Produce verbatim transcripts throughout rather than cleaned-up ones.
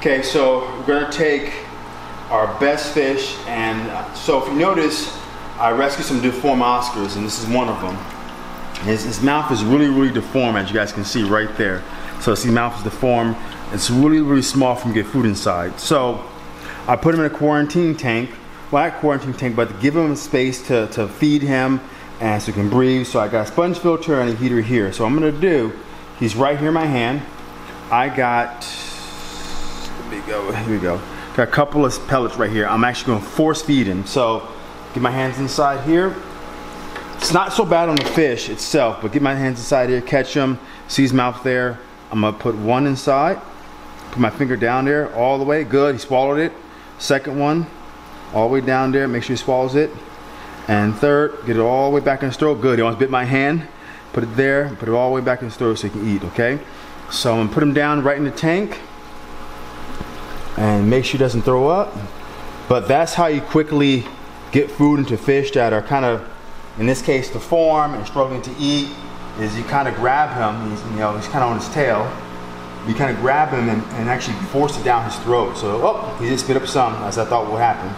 Okay, so we're going to take our best fish, and so if you notice, I rescued some deformed Oscars, and this is one of them. His, his mouth is really, really deformed, as you guys can see right there. So see, mouth is deformed. It's really, really small for him to get food inside. So I put him in a quarantine tank. Well, not quarantine tank, but to give him space to, to feed him and so he can breathe. So I got a sponge filter and a heater here. So I'm going to do, he's right here in my hand. I got, here we go, here we go. Got a couple of pellets right here. I'm actually going to force feed him. So get my hands inside here. It's not so bad on the fish itself, but get my hands inside here, catch him, see his mouth there. I'm gonna put one inside, put my finger down there all the way, good, he swallowed it. Second one, all the way down there, make sure he swallows it. And third, get it all the way back in his throat, good, he almost bit my hand. Put it there, put it all the way back in his throat so he can eat, okay? So I'm gonna put him down right in the tank and make sure he doesn't throw up. But that's how you quickly get food into fish that are kind of, in this case, deformed and struggling to eat, is you kind of grab him. He's, you know, he's kind of on his tail. You kind of grab him and, and actually force it down his throat. So, oh, he did spit up some, as I thought would happen.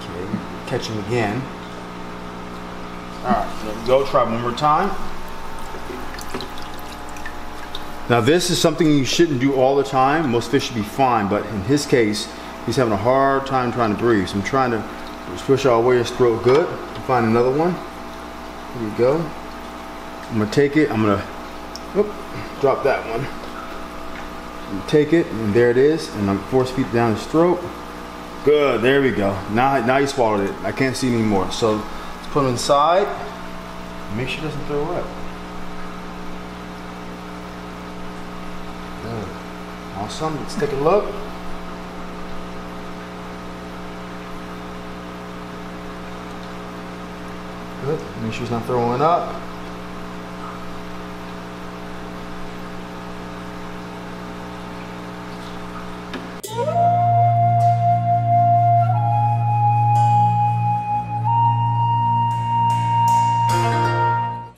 Okay, catch him again. All right, there we go. Try one more time. Now, this is something you shouldn't do all the time. Most fish should be fine, but in his case, he's having a hard time trying to breathe. So I'm trying to push all the way his throat. Good. Find another one. Here we go. I'm gonna take it. I'm gonna whoop, drop that one. I'm gonna take it, and there it is. And I'm force feed down his throat. Good. There we go. Now, now he swallowed it. I can't see anymore. So let's put him inside. Make sure he doesn't throw up. Good. Awesome. Let's take a look. Good. Make sure he's not throwing up.